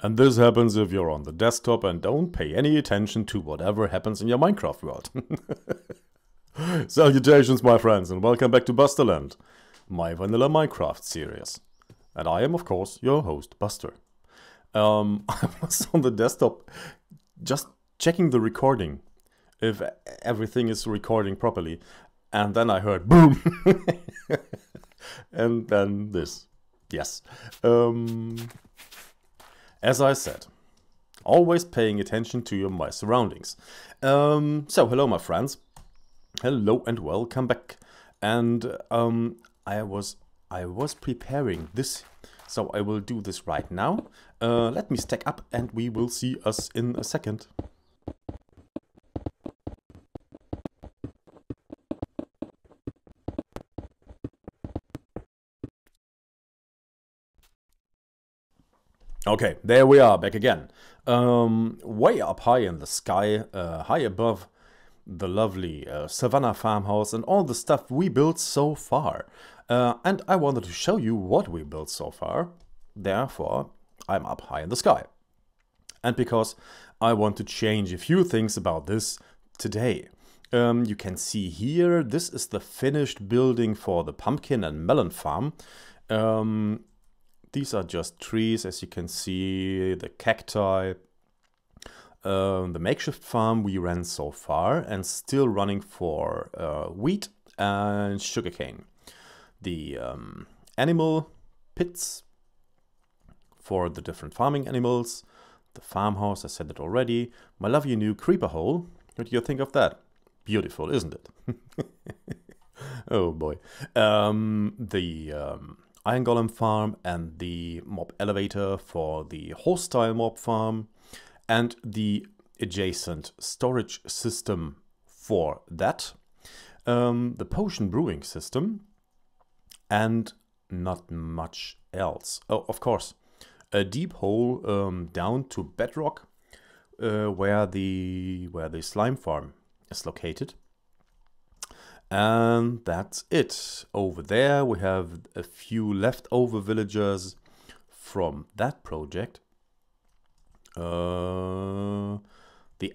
And this happens if you're on the desktop and don't pay any attention to whatever happens in your Minecraft world. Salutations, my friends, and welcome back to Busterland, my vanilla Minecraft series. And I am, of course, your host, Buster. I was on the desktop just checking the recording, if everything is recording properly. And then I heard boom. And then this. Yes. As I said, always paying attention to my surroundings. So hello, my friends. Hello and welcome back. And I was preparing this, so I will do this right now. Let me stack up and we will see us in a second. Okay, there we are, back again. Way up high in the sky, high above the lovely Savannah farmhouse and all the stuff we built so far. And I wanted to show you what we built so far. Therefore, I'm up high in the sky. And because I want to change a few things about this today. You can see here, this is the finished building for the pumpkin and melon farm. These are just trees, as you can see, the cacti, the makeshift farm we ran so far and still running for wheat and sugarcane. The animal pits for the different farming animals, the farmhouse, I said it already, my lovely new creeper hole. What do you think of that? Beautiful, isn't it? Oh boy. The Iron Golem farm and the mob elevator for the hostile mob farm and the adjacent storage system for that, the potion brewing system and not much else. Oh, of course, a deep hole down to bedrock where the slime farm is located. And that's it. Over there we have a few leftover villagers from that project. The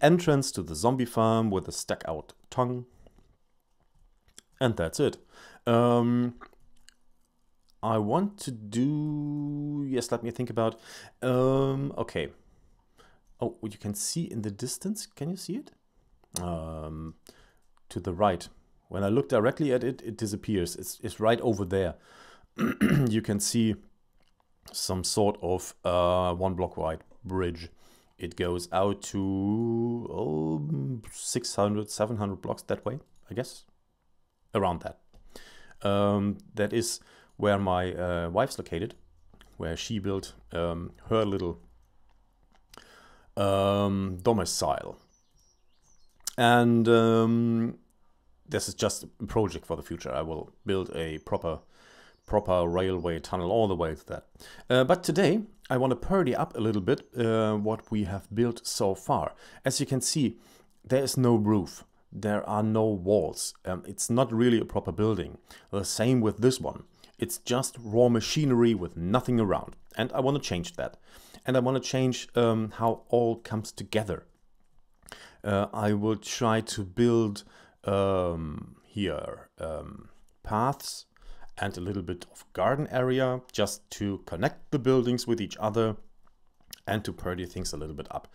entrance to the zombie farm with a stuck out tongue. And that's it. I want to do... Yes, let me think about... okay. Oh, you can see in the distance. Can you see it? To the right. When I look directly at it, it disappears. It's right over there. You can see some sort of one block wide bridge. It goes out to 600, 700 blocks that way, I guess. Around that. That is where my wife's located, where she built her little domicile. And... this is just a project for the future. I will build a proper railway tunnel all the way to that. But today I want to purdy up a little bit what we have built so far. As you can see, there is no roof. There are no walls. It's not really a proper building. The same with this one. It's just raw machinery with nothing around. And I want to change that. And I want to change how all comes together. I will try to build... here paths and a little bit of garden area just to connect the buildings with each other and to purdy things a little bit up.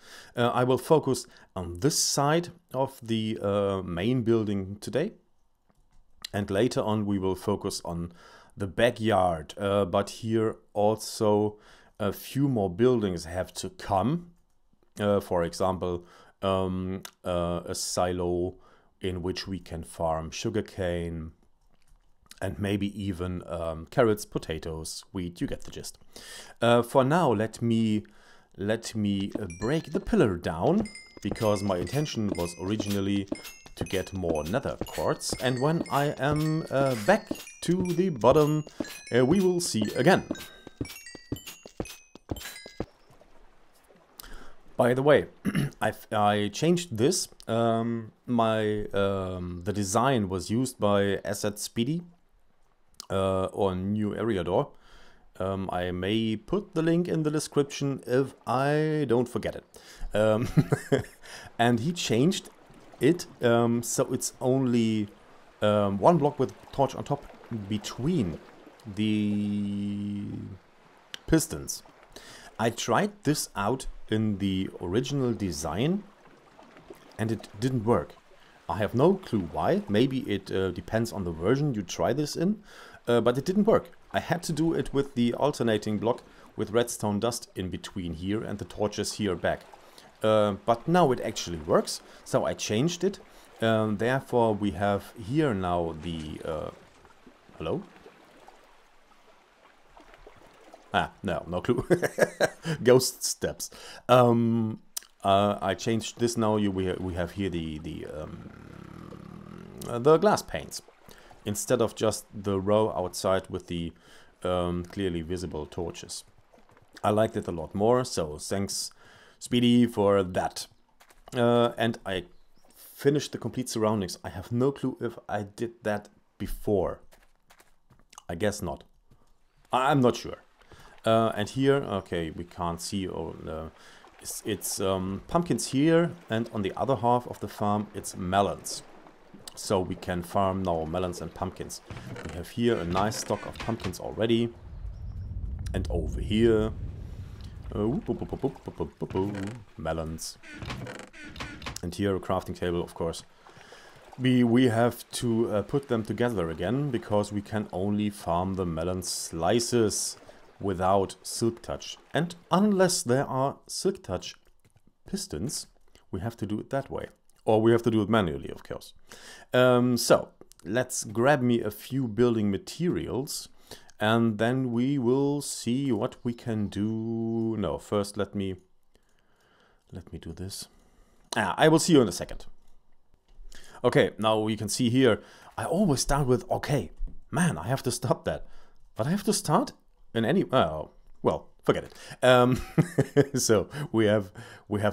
I will focus on this side of the main building today, and later on we will focus on the backyard, but here also a few more buildings have to come, for example a silo in which we can farm sugarcane and maybe even carrots, potatoes, wheat. You get the gist. For now, let me break the pillar down, because my intention was originally to get more nether quartz. And when I am back to the bottom, we will see again. By the way, I changed this. The design was used by Asset Speedy or New Area Door. I may put the link in the description if I don't forget it. And he changed it so it's only one block with torch on top between the pistons. I tried this out in the original design and it didn't work. I have no clue why. Maybe it depends on the version you try this in, but it didn't work. I had to do it with the alternating block with redstone dust in between here and the torches here back. But now it actually works, so I changed it. Therefore we have here now the... hello? Ah, no, no clue. Ghost steps. I changed this now. We have here the glass panes instead of just the row outside with the clearly visible torches. I liked it a lot more, so thanks Speedy for that. And I finished the complete surroundings. I have no clue if I did that before. I guess not. I'm not sure. And here, okay, we can't see. It's pumpkins here, and on the other half of the farm it's melons. So we can farm now melons and pumpkins. We have here a nice stock of pumpkins already. And over here... melons. And here a crafting table, of course. We have to put them together again, because we can only farm the melon slices without silk touch. And unless there are silk touch pistons, we have to do it that way. Or we have to do it manually, of course. So let's grab me a few building materials and then we will see what we can do. No, first let me do this. Ah, I will see you in a second. Okay, now you can see here, I always start with okay. Man, I have to stop that. But I have to start in any... oh, well, forget it. So we have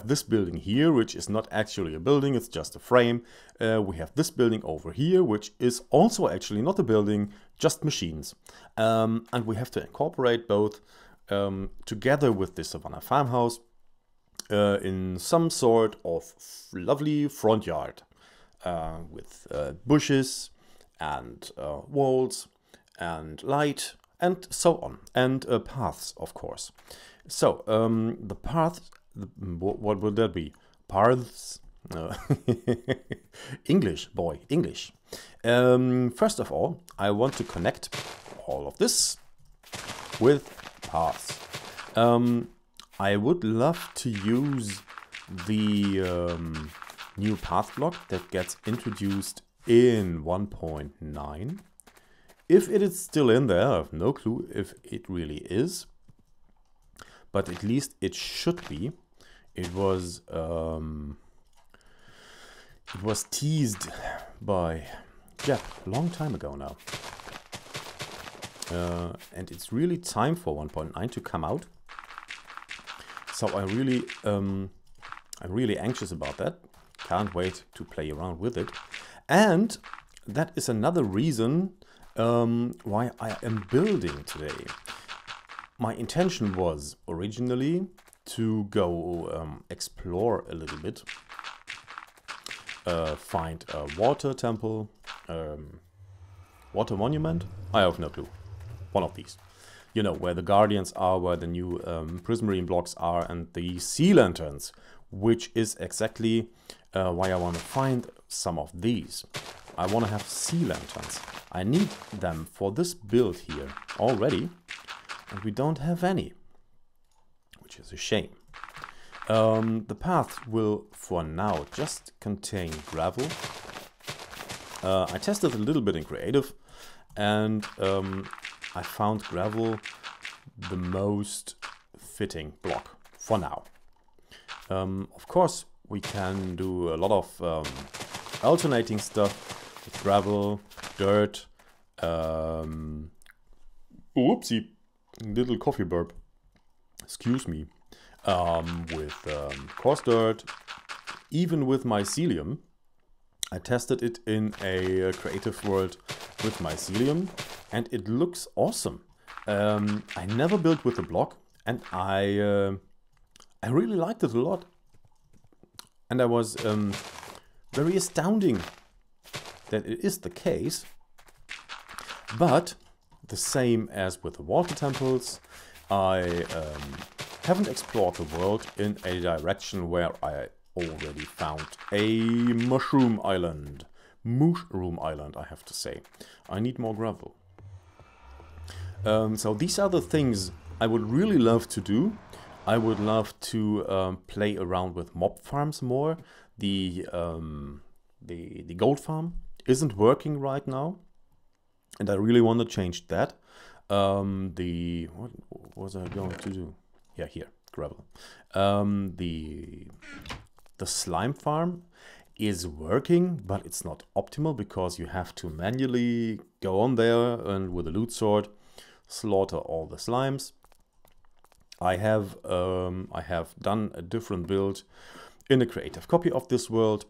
this building here, which is not actually a building, it's just a frame. We have this building over here, which is also actually not a building, just machines. And we have to incorporate both together with the Savannah farmhouse in some sort of lovely front yard with bushes and walls and light. And so on, and paths, of course. So, the paths, what would that be? Paths? English, boy, English. First of all, I want to connect all of this with paths. I would love to use the new path block that gets introduced in 1.9. If it is still in there, I have no clue if it really is, but at least it should be. It was teased by Jeff a long time ago now, and it's really time for 1.9 to come out. So I'm really anxious about that. Can't wait to play around with it, and that is another reason. Why I am building today. My intention was originally to go explore a little bit, find a water temple, water monument. I have no clue. One of these. You know, where the guardians are, where the new prismarine blocks are, and the sea lanterns, which is exactly why I want to find some of these. I want to have sea lanterns. I need them for this build here already, and we don't have any, which is a shame. The path will, for now, just contain gravel. I tested a little bit in creative, and I found gravel the most fitting block for now. Of course, we can do a lot of alternating stuff. Gravel, dirt, whoopsie, little coffee burp, excuse me, with coarse dirt, even with mycelium. I tested it in a creative world with mycelium and it looks awesome. I never built with a block, and I really liked it a lot, and I was very astounding that it is the case. But the same as with the water temples, I haven't explored the world in a direction where I already found a mushroom island. Mushroom island, I have to say. I need more gravel. So these are the things I would really love to do. I would love to play around with mob farms more. The gold farm isn't working right now, and I really want to change that. What was I going to do? Yeah, here, gravel. The slime farm is working, but it's not optimal because you have to manually go on there and with a loot sword slaughter all the slimes. I have done a different build in a creative copy of this world,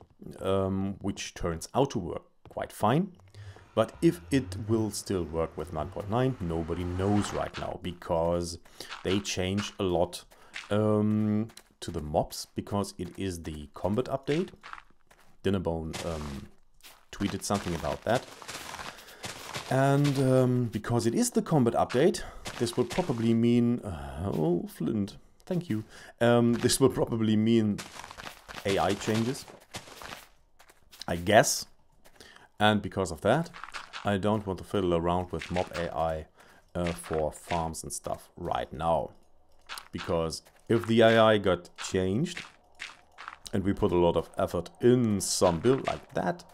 which turns out to work quite fine. But if it will still work with 9.9, nobody knows right now, because they change a lot to the mobs, because it is the combat update. Dinnerbone tweeted something about that. And because it is the combat update, this will probably mean... oh, Flint, thank you. This will probably mean AI changes, I guess. And because of that, I don't want to fiddle around with mob AI for farms and stuff right now. Because if the AI got changed, and we put a lot of effort in some build like that,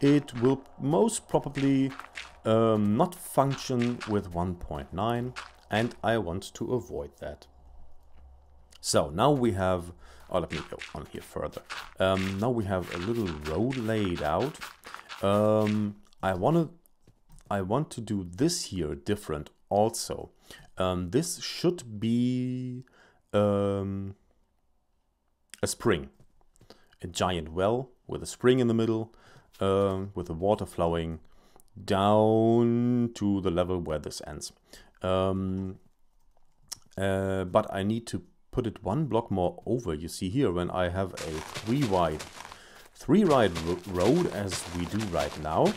it will most probably not function with 1.9, and I want to avoid that. So now we have... oh, let me go on here further. Now we have a little road laid out. I want to do this here different also. This should be a spring, a giant well with a spring in the middle, with the water flowing down to the level where this ends. But I need to put it one block more over. You see here, when I have a three-wide road, as we do right now,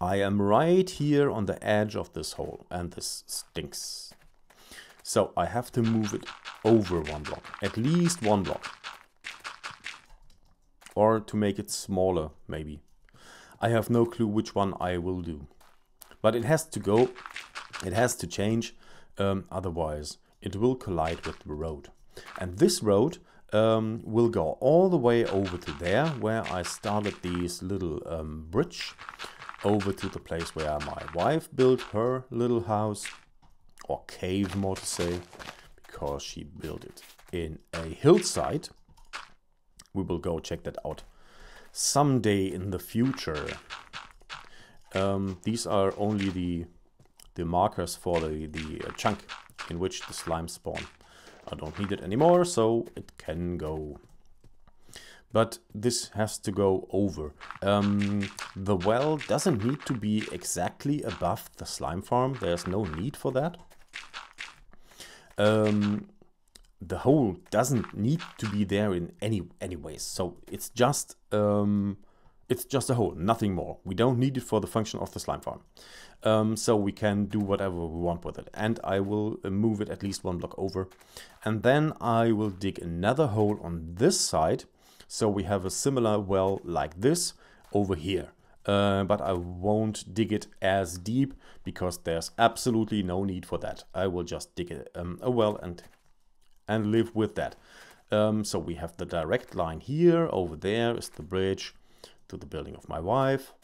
I am right here on the edge of this hole, and this stinks. So I have to move it over one block, at least one block. Or to make it smaller, maybe. I have no clue which one I will do. But it has to go, it has to change, otherwise it will collide with the road. And this road will go all the way over to there, where I started this little bridge over to the place where my wife built her little house, or cave more to say, because she built it in a hillside. We will go check that out someday in the future. These are only the markers for the chunk in which the slime spawn. I don't need it anymore, so it can go. But this has to go over. The well doesn't need to be exactly above the slime farm. There's no need for that. The hole doesn't need to be there in any ways. So it's just a hole, nothing more. We don't need it for the function of the slime farm. So we can do whatever we want with it. And I will move it at least one block over. And then I will dig another hole on this side. So we have a similar well like this over here. But I won't dig it as deep, because there's absolutely no need for that. I will just dig a well and live with that. So we have the direct line here. Over there is the bridge to the building of my wife.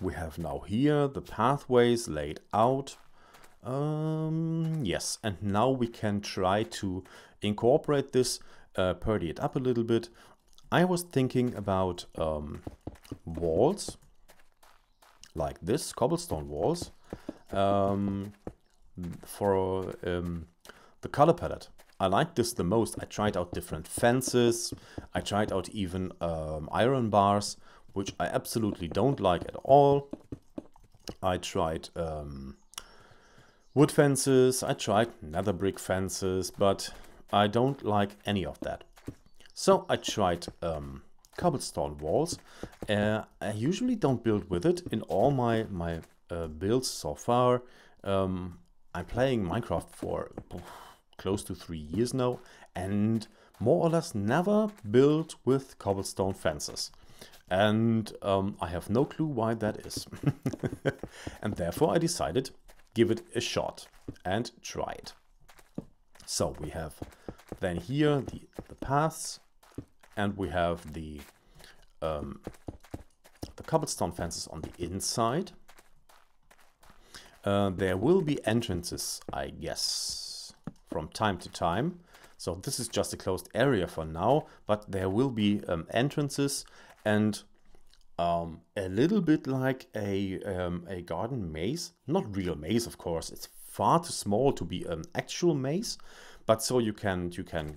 We have now here the pathways laid out. Yes, and now we can try to incorporate this, purdy it up a little bit. I was thinking about walls like this, cobblestone walls, for the color palette. I like this the most. I tried out different fences. I tried out even iron bars, which I absolutely don't like at all. I tried Wood fences, I tried nether brick fences, but I don't like any of that. So I tried cobblestone walls. I usually don't build with it in all my builds so far. I'm playing Minecraft for close to 3 years now, and more or less never built with cobblestone fences. And I have no clue why that is. And therefore I decided, give it a shot and try it. So we have then here the paths, and we have the cobblestone fences on the inside. There will be entrances, I guess, from time to time. So this is just a closed area for now, but there will be entrances, and a little bit like a garden maze. Not real maze, of course. It's far too small to be an actual maze, but so you can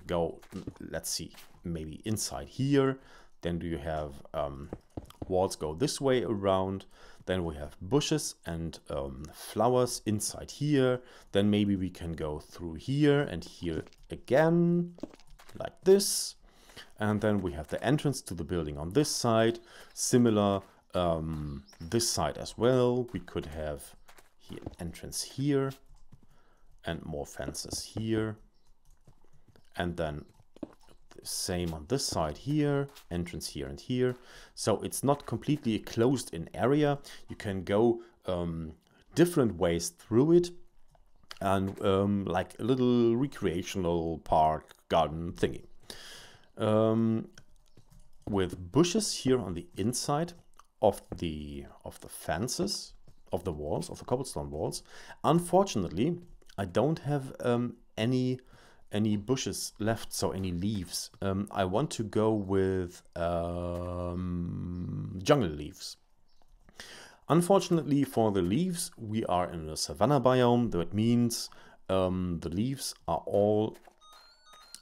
go, let's see, maybe inside here. Then do you have walls go this way around. Then we have bushes and flowers inside here. Then maybe we can go through here and here again, like this. And then we have the entrance to the building on this side. Similar this side as well. We could have here an entrance here and more fences here. And then the same on this side here, entrance here and here. So it's not completely a closed-in area. You can go different ways through it, and like a little recreational park garden thingy. With bushes here on the inside of the fences, of the walls, of the cobblestone walls. Unfortunately, I don't have any bushes left, so any leaves. I want to go with jungle leaves. Unfortunately for the leaves, we are in the savanna biome. That means the leaves are all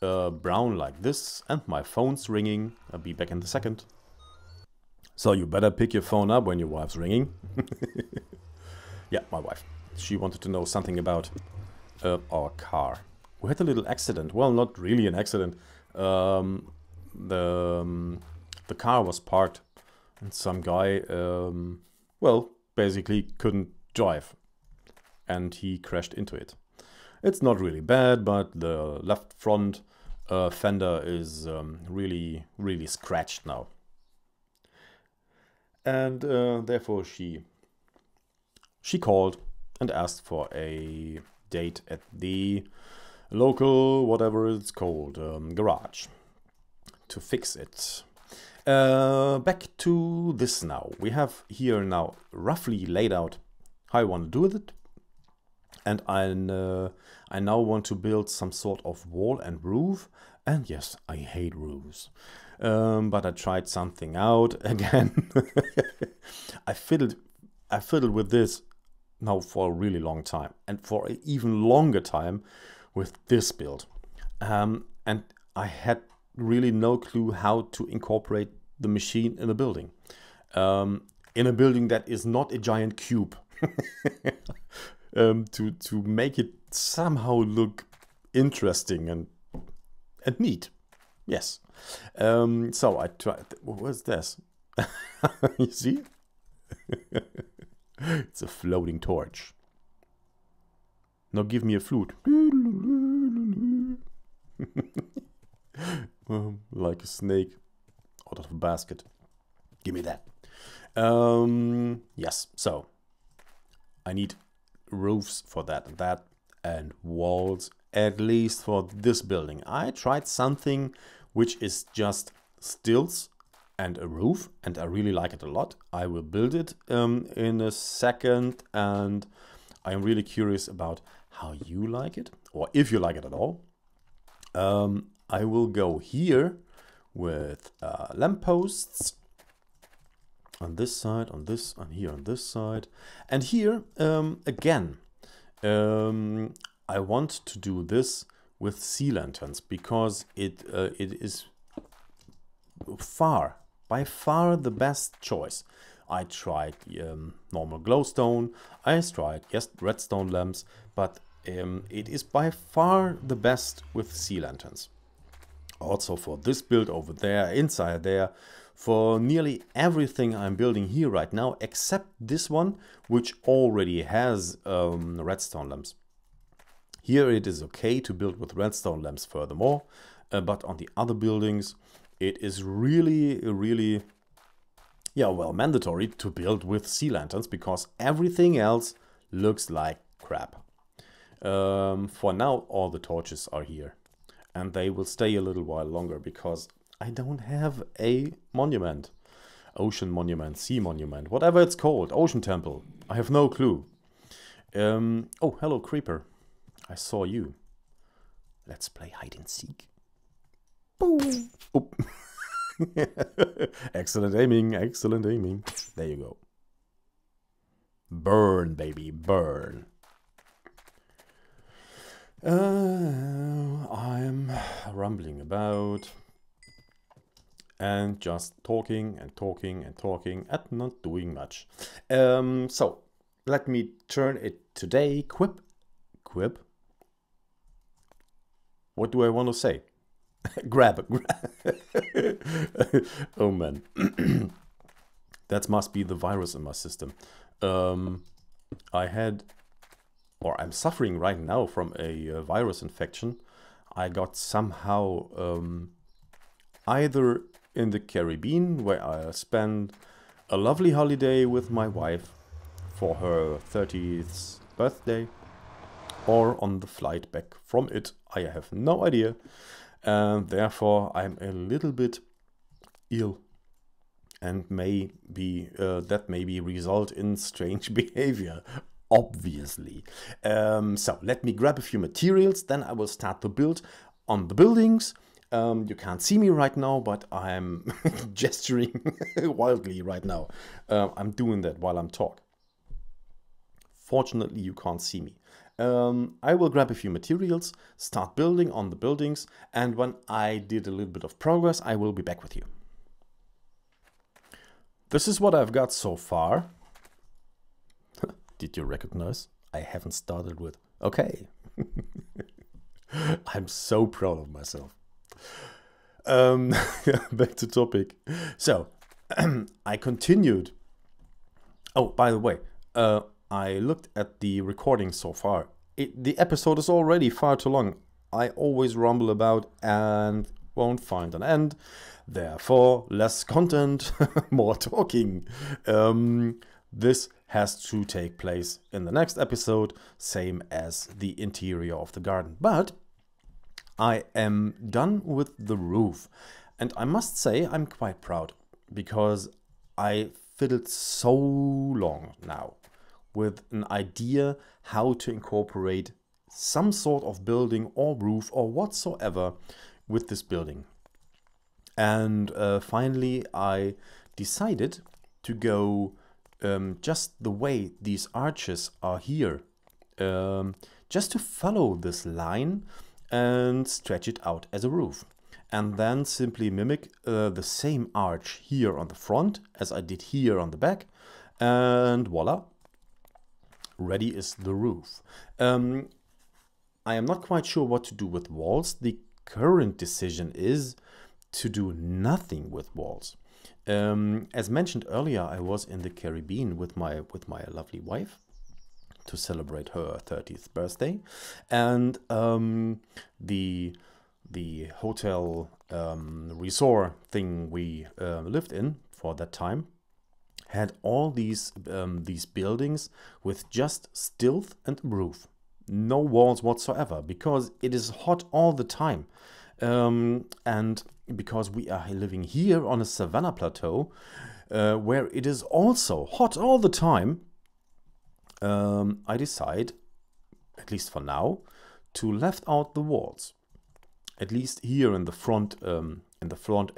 brown like this, and my phone's ringing. I'll be back in a second. So you better pick your phone up when your wife's ringing. Yeah, my wife. She wanted to know something about our car. We had a little accident. Well, not really an accident. The car was parked, and some guy, well, basically couldn't drive, and he crashed into it. It's not really bad, but the left front fender is really, really scratched now. And therefore she called and asked for a date at the local, whatever it's called, garage to fix it. Back to this now. We have here now roughly laid out how I want to do with it. And I now want to build some sort of wall and roof. And yes, I hate roofs. But I tried something out again. I fiddled with this now for a really long time. And for an even longer time with this build. And I had really no clue how to incorporate the machine in a building. In a building that is not a giant cube. To make it somehow look interesting and neat. Yes. So I tried... What was this? You see? It's a floating torch. Now give me a flute. Like a snake out of a basket. Give me that. Yes, so I need roofs for that and walls, at least for this building. I tried something which is just stilts and a roof, and I really like it a lot. I will build it in a second, and I'm really curious about how you like it, or if you like it at all. I will go here with lampposts on this side, on this, and here on this side. And here, again, I want to do this with sea lanterns, because it is by far the best choice. I tried normal glowstone, I tried yes, redstone lamps, but it is by far the best with sea lanterns. Also for this build over there, inside there, for nearly everything I'm building here right now, except this one, which already has redstone lamps. Here it is okay to build with redstone lamps furthermore, but on the other buildings it is really yeah, well, mandatory to build with sea lanterns because everything else looks like crap. For now all the torches are here. And they will stay a little while longer because I don't have a monument. Ocean monument, sea monument, whatever it's called. Ocean temple. I have no clue. Oh, hello creeper. I saw you. Let's play hide and seek. Boom. Oh. Excellent aiming, excellent aiming. There you go. Burn, baby, burn. I'm rumbling about and just talking and talking and talking and not doing much. So let me turn it today. Quip. What do I want to say? grab. Oh man, that must be the virus in my system. I'm suffering right now from a virus infection. I got somehow either in the Caribbean, where I spent a lovely holiday with my wife for her 30th birthday, or on the flight back from it. I have no idea. And therefore I'm a little bit ill, and that may result in strange behavior. Obviously. So let me grab a few materials, then I will start the build on the buildings. You can't see me right now, but I'm gesturing wildly right now. I'm doing that while I'm talking. Fortunately, you can't see me. I will grab a few materials, start building on the buildings, and when I did a little bit of progress, I will be back with you. This is what I've got so far. Did you recognize? I haven't started with... Okay. I'm so proud of myself. Back to topic. So, I continued. Oh, by the way, I looked at the recording so far. The episode is already far too long. I always rumble about and won't find an end. Therefore, less content, more talking. This has to take place in the next episode, same as the interior of the garden. But I am done with the roof. And I must say I'm quite proud, because I fiddled so long now with an idea how to incorporate some sort of building or roof or whatsoever with this building. And finally I decided to go... just the way these arches are here, just to follow this line and stretch it out as a roof, and then simply mimic the same arch here on the front as I did here on the back, and voila, ready is the roof. I am not quite sure what to do with walls. The current decision is to do nothing with walls. As mentioned earlier, I was in the Caribbean with my lovely wife to celebrate her 30th birthday, and the hotel resort thing we lived in for that time had all these buildings with just tilth and roof, no walls whatsoever, because it is hot all the time. And because we are living here on a savanna plateau, where it is also hot all the time, I decide, at least for now, to left out the walls. At least here in the front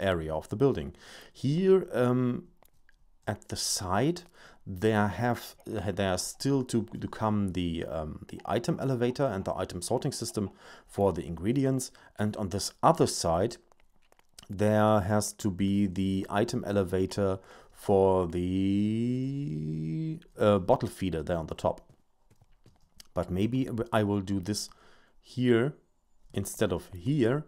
area of the building. Here at the side, there are still to come the item elevator and the item sorting system for the ingredients, and on this other side there has to be the item elevator for the bottle feeder there on the top. But maybe I will do this here instead of here,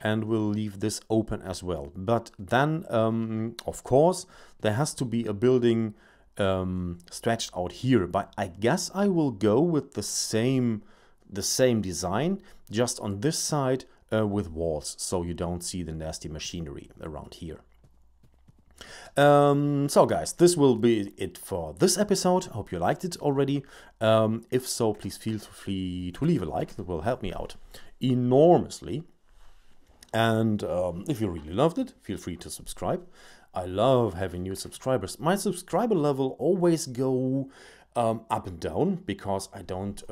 and we'll leave this open as well. But then, of course, there has to be a building stretched out here. But I guess I will go with the same design, just on this side with walls, so you don't see the nasty machinery around here. So guys, this will be it for this episode. Hope you liked it already. If so, please feel free to leave a like. That will help me out enormously. And if you really loved it, feel free to subscribe. I love having new subscribers. My subscriber level always go up and down, because I don't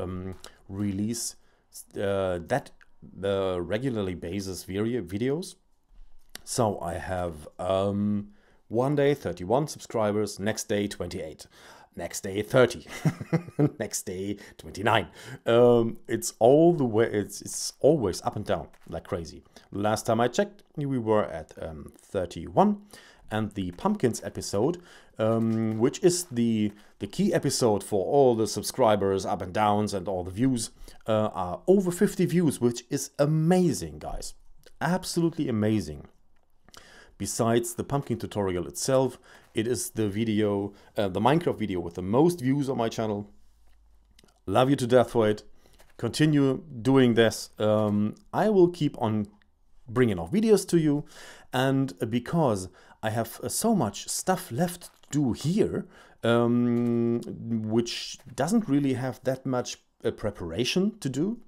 release that regularly basis videos. So I have one day 31 subscribers, next day 28, next day 30, next day 29. It's all the way, it's always up and down like crazy. Last time I checked, we were at 31, and the pumpkins episode, which is the key episode for all the subscribers up and downs and all the views, are over 50 views, which is amazing, guys. Absolutely amazing. Besides the pumpkin tutorial itself, it is the video, the Minecraft video with the most views on my channel. Love you to death for it. Continue doing this. I will keep on bringing off videos to you. And because I have so much stuff left to do here, which doesn't really have that much preparation to do.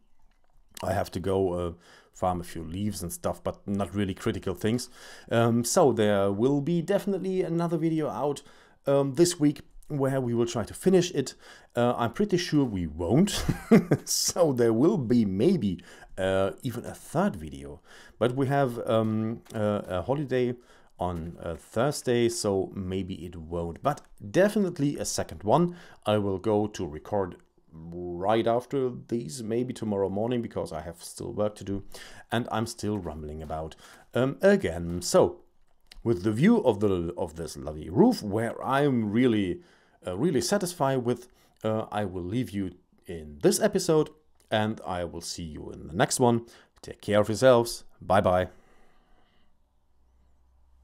I have to go farm a few leaves and stuff, but not really critical things. So there will be definitely another video out this week where we will try to finish it. I'm pretty sure we won't. So there will be maybe even a third video. But we have a holiday on Thursday, so maybe it won't. But definitely a second one. I will go to record right after these, maybe tomorrow morning, because I have still work to do and I'm still rumbling about again. So with the view of this lovely roof, where I'm really really satisfied with, I will leave you in this episode, and I will see you in the next one. Take care of yourselves. Bye bye.